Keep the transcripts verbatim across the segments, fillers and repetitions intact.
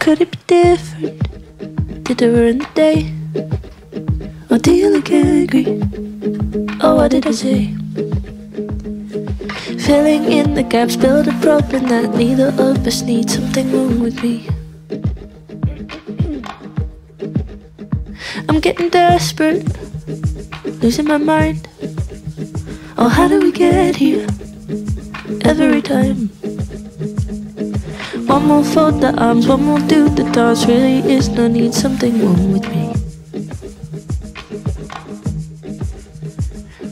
Could it be different? Did I ruin the day? Or do you look angry? Oh, what did I say? Filling in the gaps, build a problem that neither of us needs. Something wrong with me. I'm getting desperate, losing my mind. Oh, how do we get here? Every time. One more fold the arms, one more do the dance. Really is no need, something wrong with me.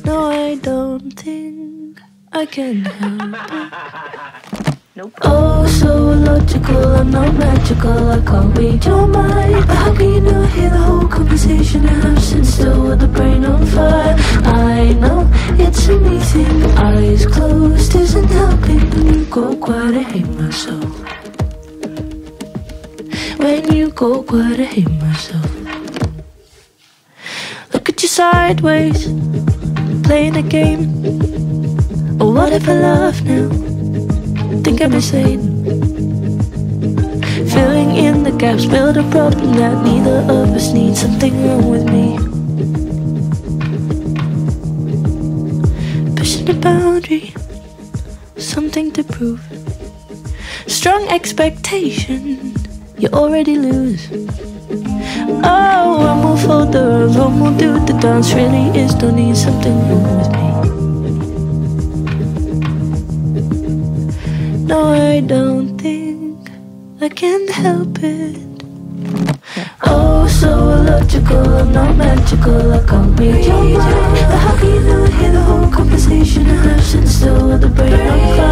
No, I don't think I can help it. Nope. Oh, so illogical, I'm not magical, I can't read your mind. But how can you not hear the whole conversation and I'm sitting still with the brain on fire? I know it's an easy, eyes closed isn't helping. You go quiet, I hate myself. When you go quiet, I hate myself. Look at you sideways, playing a game. Oh, what if I laugh now? Think I'm insane. Filling in the gaps, build a problem that neither of us needs. Something wrong with me. Pushing the boundary, something to prove. Strong expectation, you already lose. Oh, one more fold the arms, one more do the dance. Really is no need, something wrong with me. No, I don't think I can help it. Oh, so illogical, I'm not magical, I can't read your mind. But how can you not hear the whole conversation? I'm still with the brain on fire.